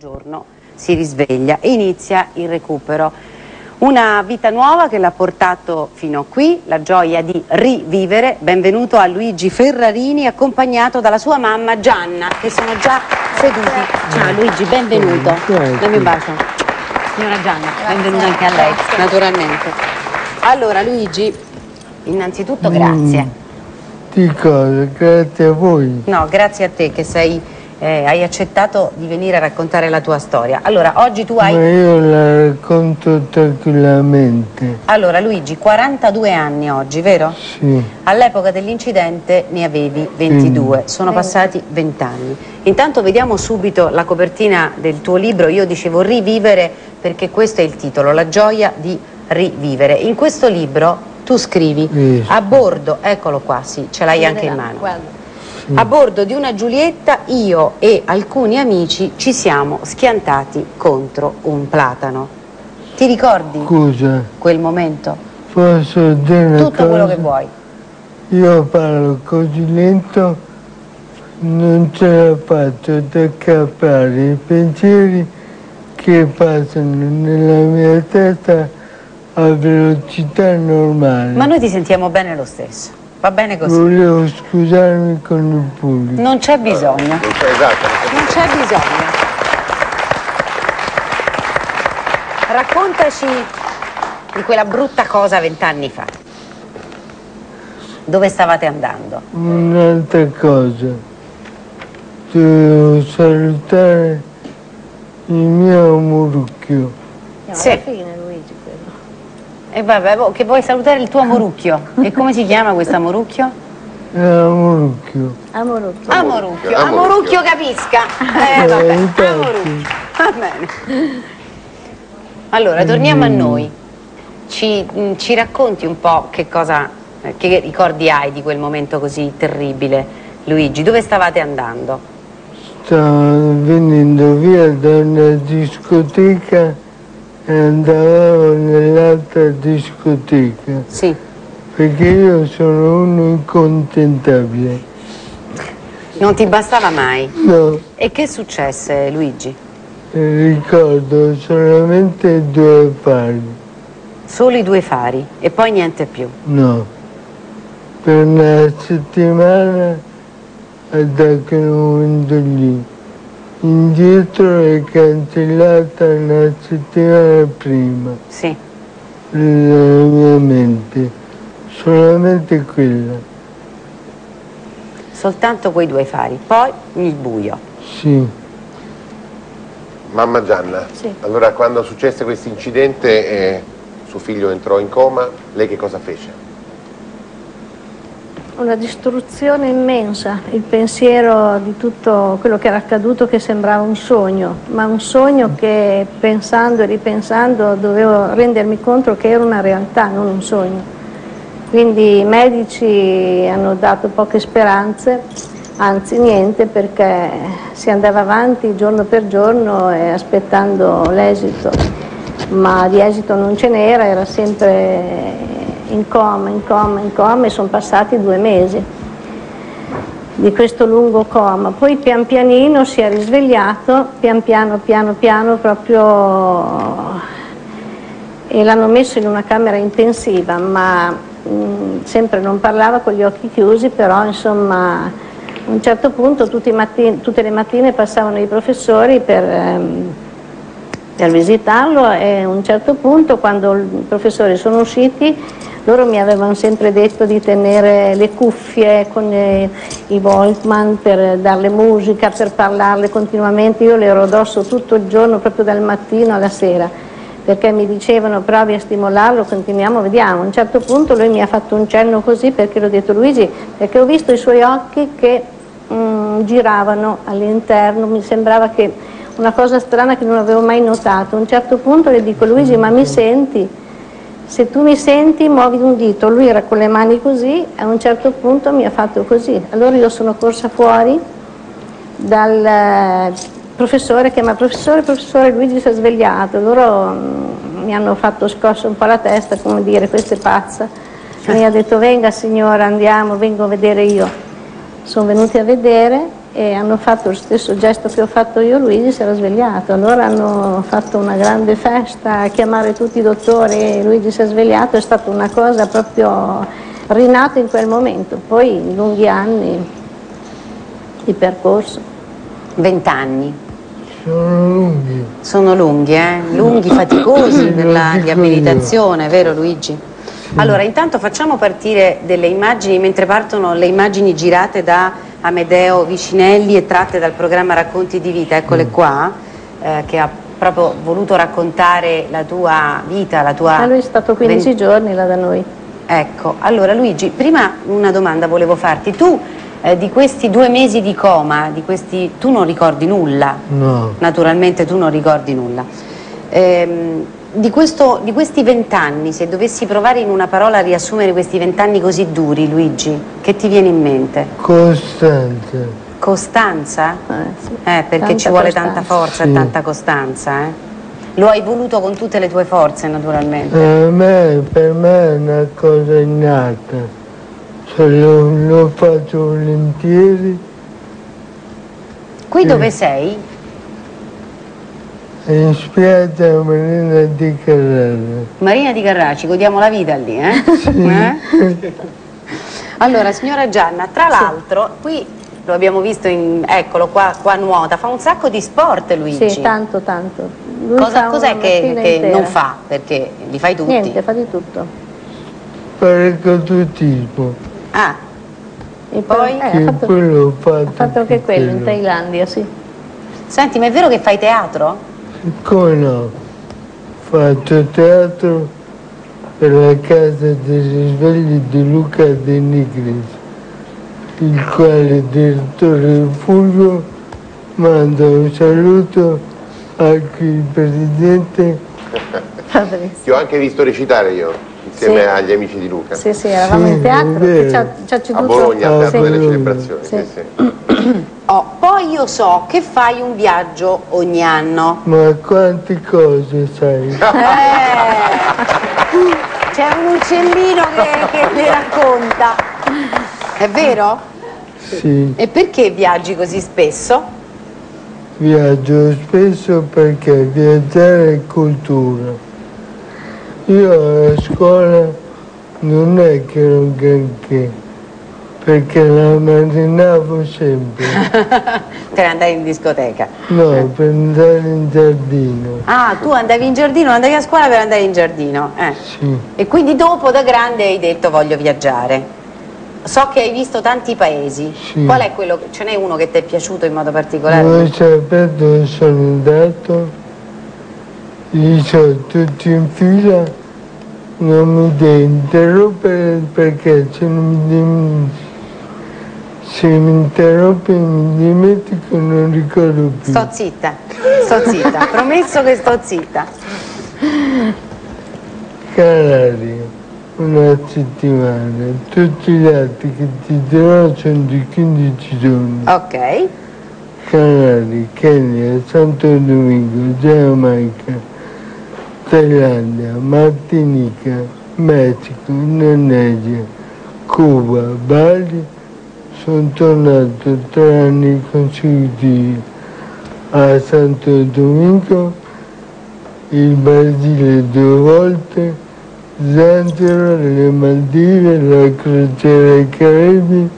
Un giorno si risveglia e inizia il recupero. Una vita nuova che l'ha portato fino a qui, la gioia di rivivere. Benvenuto a Luigi Ferrarini, accompagnato dalla sua mamma Gianna, che sono già seduti. Ciao Luigi, benvenuto. Dammi un bacio. Signora Gianna, benvenuta anche a lei, naturalmente. Allora Luigi, innanzitutto grazie. Di cosa? Grazie a voi. No, grazie a te che sei... hai accettato di venire a raccontare la tua storia. Allora, oggi tu hai... Ma io la racconto tranquillamente. Allora, Luigi, 42 anni oggi, vero? Sì. All'epoca dell'incidente ne avevi 22, sì. Sono passati 20 anni. Intanto vediamo subito la copertina del tuo libro. Io dicevo rivivere perché questo è il titolo, La gioia di rivivere. In questo libro tu scrivi, sì, a bordo, eccolo qua, sì, ce l'hai anche in mano. Guarda. A bordo di una Giulietta io e alcuni amici ci siamo schiantati contro un platano. Ti ricordi? Scusa, quel momento? Posso dire tutto quello che vuoi. Io parlo così lento, non ce la faccio da capire i pensieri che passano nella mia testa a velocità normale. Ma noi ti sentiamo bene lo stesso. Va bene così. Volevo scusarmi con il pubblico. Non c'è bisogno. Esatto. Non c'è bisogno. Raccontaci di quella brutta cosa 20 anni fa. Dove stavate andando? Un'altra cosa. Devo salutare il mio murucchio. No, sì. Alla fine, Luigi, quello. E vabbè, che vuoi salutare il tuo amorucchio. E come si chiama questo amorucchio? Amorucchio. Amorucchio. Amorucchio. Amorucchio capisca. Vabbè, amorucchio. Va bene. Allora, torniamo a noi. Ci racconti un po' che cosa, che ricordi hai di quel momento così terribile, Luigi? Dove stavate andando? Stavo venendo via da una discoteca. Andavamo nell'altra discoteca, sì, perché io sono uno incontentabile. Non ti bastava mai? No. E che successe, Luigi? Ricordo solamente 2 fari. Solo i 2 fari e poi niente più? No. Per una settimana da quel momento lì. Indietro è cancellata una settimana prima. Sì. La mia mente. Solamente quella. Soltanto quei 2 fari. Poi il buio. Sì. Mamma Gianna. Sì. Allora quando successe questo incidente suo figlio entrò in coma, lei che cosa fece? Una distruzione immensa, il pensiero di tutto quello che era accaduto che sembrava un sogno, ma un sogno che pensando e ripensando dovevo rendermi conto che era una realtà, non un sogno. Quindi i medici hanno dato poche speranze, anzi niente, perché si andava avanti giorno per giorno e aspettando l'esito, ma di esito non ce n'era, era sempre... in coma e sono passati 2 mesi di questo lungo coma. Poi pian pianino si è risvegliato, piano proprio, e l'hanno messo in una camera intensiva, ma sempre non parlava, con gli occhi chiusi, però insomma a un certo punto tutte le mattine passavano i professori per visitarlo, e a un certo punto quando i professori sono usciti loro mi avevano sempre detto di tenere le cuffie con i Walkman per darle musica, per parlarle continuamente. Io le ero addosso tutto il giorno, proprio dal mattino alla sera, perché mi dicevano provi a stimolarlo, continuiamo, vediamo. A un certo punto lui mi ha fatto un cenno così, perché l'ho detto Luigi, perché ho visto i suoi occhi che giravano all'interno, mi sembrava che una cosa strana che non avevo mai notato. A un certo punto le dico Luigi, ma mi senti? Se tu mi senti muovi un dito. Lui era con le mani così, a un certo punto mi ha fatto così. Allora io sono corsa fuori dal professore, che mi ha professore Luigi si è svegliato. Loro mi hanno fatto scossa un po' la testa, come dire, questa è pazza. Mi ha detto venga signora, andiamo, vengo a vedere io. Sono venuti a vedere e hanno fatto lo stesso gesto che ho fatto io, Luigi si era svegliato, allora hanno fatto una grande festa a chiamare tutti i dottori, Luigi si è svegliato, è stata una cosa proprio rinata in quel momento, poi in lunghi anni di percorso. 20 anni. Sono lunghi. Sono lunghi, eh? Lunghi, faticosi per la riabilitazione, vero Luigi? Allora, intanto facciamo partire delle immagini, mentre partono le immagini girate da Amedeo Vicinelli e tratte dal programma Racconti di Vita, eccole qua, che ha proprio voluto raccontare la tua vita, la tua... Lui è stato 15 giorni là da noi. Ecco, allora Luigi, prima una domanda volevo farti, tu di questi 2 mesi di coma, di questi... tu non ricordi nulla? No. Naturalmente tu non ricordi nulla. Di questi 20 anni, se dovessi provare in una parola a riassumere questi 20 anni così duri, Luigi, che ti viene in mente? Costanza. Costanza? Sì. Perché tanta ci vuole costanza. Tanta forza, sì. E tanta costanza, eh? Lo hai voluto con tutte le tue forze, naturalmente. Per me è una cosa innata, cioè, lo faccio volentieri. Qui dove sei? In spiaggia Marina di Carrara. Marina di Carrara, ci godiamo la vita lì, eh? Sì. Allora, signora Gianna, tra l'altro, qui lo abbiamo visto, eccolo qua, nuota, fa un sacco di sport Luigi. Sì, tanto, tanto. Cos'è che non fa? Perché li fai tutti? Niente, fa di tutto. Paracadutismo. Ah, e poi? Ha fatto anche quello in Thailandia, sì. Senti, ma è vero che fai teatro? Come no? Faccio teatro per la Casa dei Risvegli di Luca De Nigris, il quale direttore Fulvio manda un saluto anche il presidente. Ti ho anche visto recitare io, insieme agli amici di Luca. Sì, sì, eravamo in teatro, ci ha ceduto a Bologna, al teatro delle celebrazioni. Sì. Sì, sì. Oh, poi io so che fai un viaggio ogni anno. Ma quante cose sai? C'è un uccellino che le racconta. È vero? Sì. E perché viaggi così spesso? Viaggio spesso perché viaggiare è cultura. Io a scuola non è che non granché, perché la mattinavo sempre. Per andare in discoteca? No, per andare in giardino. Ah, tu andavi in giardino, andavi a scuola per andare in giardino. Sì. E quindi dopo, da grande, hai detto voglio viaggiare. So che hai visto tanti paesi. Sì. Qual è quello? Ce n'è uno che ti è piaciuto in modo particolare? Non sapete dove sono andato. Li sono tutti in fila. Non mi devi interrompere perché se mi interrompi mi dimentico, non ricordo più. Sto zitta, promesso che sto zitta. Canarie, una settimana, tutti gli altri che ti dirò sono di 15 giorni. Ok. Canarie, Kenya, Santo Domingo, Giamaica, Thailandia, Martinica, Messico, Indonesia, Cuba, Bali. Sono tornato 3 anni consecutivi a Santo Domingo, il Brasile 2 volte, Zanzibar, le Maldive, la crociera ai Caraibi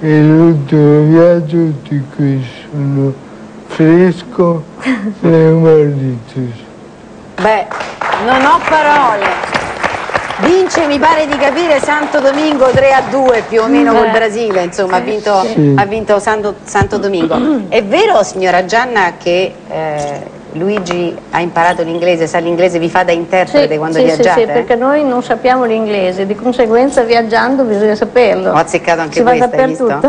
e l'ultimo viaggio di cui sono fresco le Mauritius. Beh, non ho parole. Vince, mi pare di capire, Santo Domingo 3-2 più o meno col Brasile, insomma, ha vinto Santo Domingo. È vero, signora Gianna, che Luigi ha imparato l'inglese, sa l'inglese, vi fa da interprete quando viaggiate? Sì, perché noi non sappiamo l'inglese, di conseguenza viaggiando bisogna saperlo. Ho azzeccato anche questa, hai visto?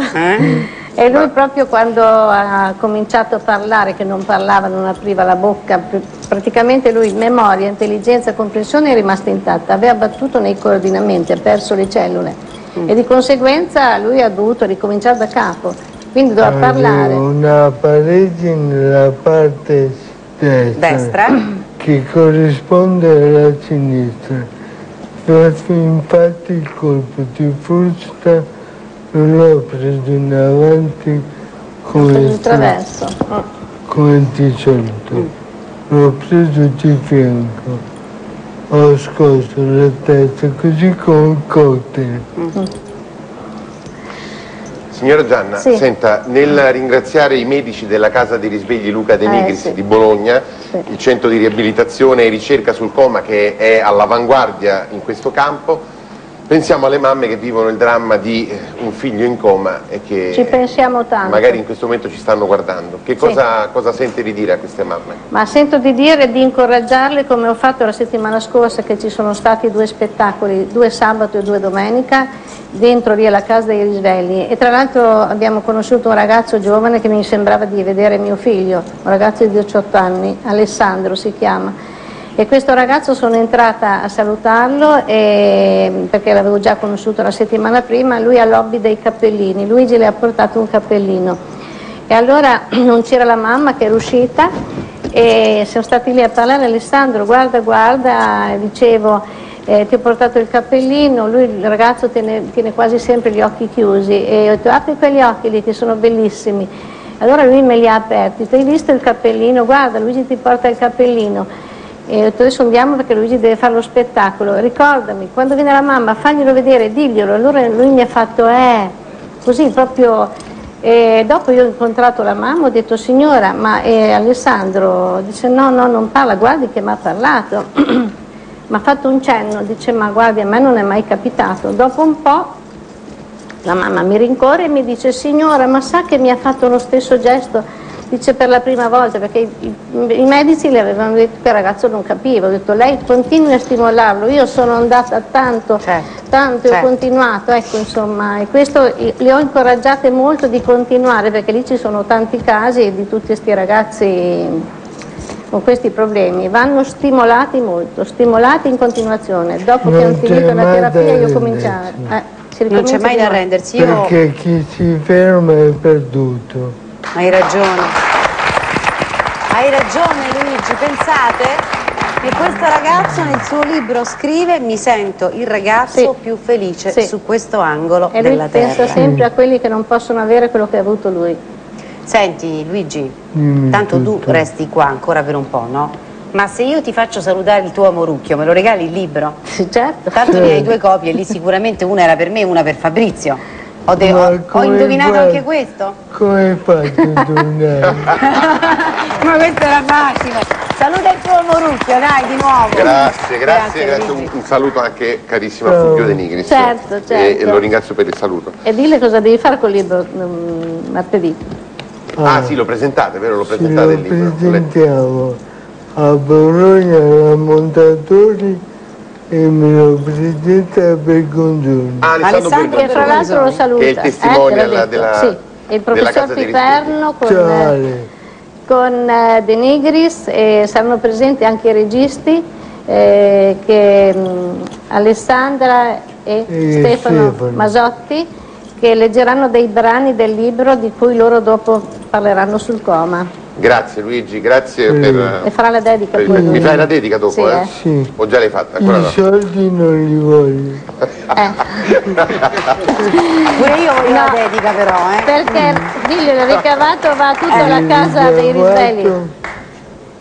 E lui proprio quando ha cominciato a parlare, che non parlava, non apriva la bocca, praticamente lui memoria, intelligenza, comprensione è rimasta intatta, aveva battuto nei coordinamenti, ha perso le cellule e di conseguenza lui ha dovuto ricominciare da capo, quindi doveva parlare. Una parete nella parte destra che corrisponde alla sinistra, infatti il colpo di frusta non l'ho preso in avanti come traverso. Come di solito. L'ho preso di fianco, ho scosso la testa così con un cocktail. Signora Gianna, sì. Senta, nel ringraziare i medici della Casa dei Risvegli Luca De Nigris di Bologna, il centro di riabilitazione e ricerca sul coma che è all'avanguardia in questo campo, pensiamo alle mamme che vivono il dramma di un figlio in coma e che ci pensiamo tanto. Magari in questo momento ci stanno guardando. Che cosa, cosa sente di dire a queste mamme? Ma sento di dire di incoraggiarle, come ho fatto la settimana scorsa, che ci sono stati due spettacoli, due sabato e due domenica, dentro lì alla Casa dei Risvegli, e tra l'altro abbiamo conosciuto un ragazzo giovane che mi sembrava di vedere mio figlio, un ragazzo di 18 anni, Alessandro si chiama, e questo ragazzo sono entrata a salutarlo perché l'avevo già conosciuto la settimana prima. Lui ha l'hobby dei cappellini, Luigi le ha portato un cappellino e allora non c'era la mamma che era uscita e siamo stati lì a parlare. Alessandro, guarda, guarda, dicevo, ti ho portato il cappellino. Lui, il ragazzo, tiene quasi sempre gli occhi chiusi, e ho detto apri quegli occhi lì che sono bellissimi. Allora lui me li ha aperti, hai visto il cappellino? Guarda, Luigi ti porta il cappellino. E ho detto adesso andiamo perché Luigi deve fare lo spettacolo, ricordami, quando viene la mamma faglielo vedere, diglielo. Allora lui mi ha fatto così proprio. E dopo io ho incontrato la mamma, ho detto signora, ma Alessandro dice no non parla, guardi che mi ha parlato. Mi ha fatto un cenno, dice ma guardi a me non è mai capitato. Dopo un po' la mamma mi rincorre e mi dice signora, ma sa che mi ha fatto lo stesso gesto, dice per la prima volta, perché i medici le avevano detto che il ragazzo non capiva. Ho detto lei continui a stimolarlo, io sono andata tanto, ho continuato, ecco insomma, e questo le ho incoraggiate molto di continuare, perché lì ci sono tanti casi di tutti questi ragazzi con questi problemi, vanno stimolati molto, stimolati in continuazione. Dopo non che hanno finito la terapia io cominciavo. Non c'è mai da arrendersi. Perché chi si ferma è perduto. Hai ragione Luigi, pensate che questo ragazzo nel suo libro scrive mi sento il ragazzo più felice su questo angolo e della terra. E lui pensa sempre a quelli che non possono avere quello che ha avuto lui. Senti Luigi, tanto tu resti qua ancora per un po', no? Ma se io ti faccio salutare il tuo amorucchio, me lo regali il libro? Certo. Tanto ne hai due copie, lì sicuramente una era per me e una per Fabrizio. Ho indovinato anche questo? Come fai a indovinare? Ma questo era facile. Saluta il tuo amorucchio, dai, di nuovo. Grazie. Un saluto anche carissimo a Fulvio De Nigris. Certo. E lo ringrazio per il saluto. E dille cosa devi fare col libro martedì. Sì, lo presentate, vero? Lo presentate il libro. Lo presentiamo a Bologna, a Montatori, e me lo presenta a Bergondone. Alessandro, che tra l'altro lo saluta. Che è il testimone della professor Piperno con De Nigris, e saranno presenti anche i registi, Alessandra e Stefano Masotti, che leggeranno dei brani del libro di cui loro dopo parleranno sul coma. Grazie Luigi, grazie per... E farà la dedica. Mi fai la dedica dopo? Sì. O già l'hai fatta? I soldi non li voglio. Pure io voglio la dedica però, perché il ricavato va tutta alla Casa dei Risvegli.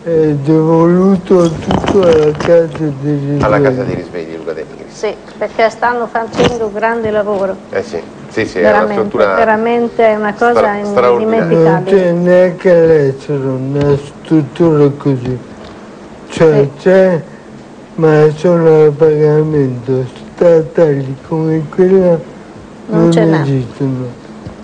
È devoluto tutto alla Casa dei Risvegli. Alla Casa dei Risvegli, Luca De Nigris. Sì, perché stanno facendo un grande lavoro. Sì, veramente è una cosa indimenticabile. Non c'è neanche all'estero una struttura così, c'è, ma sono a pagamento, statali come quella non esistono.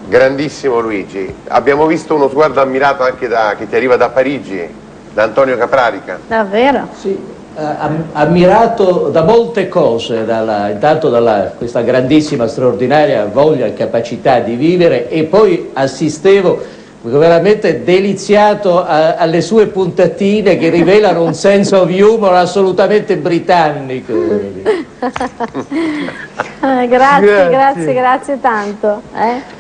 Grandissimo Luigi, abbiamo visto uno sguardo ammirato anche che ti arriva da Parigi, da Antonio Caprarica. Davvero? Sì. Ammirato da molte cose, intanto dalla questa grandissima, straordinaria voglia e capacità di vivere, e poi assistevo veramente deliziato alle sue puntatine che rivelano un senso of humor assolutamente britannico. Grazie tanto.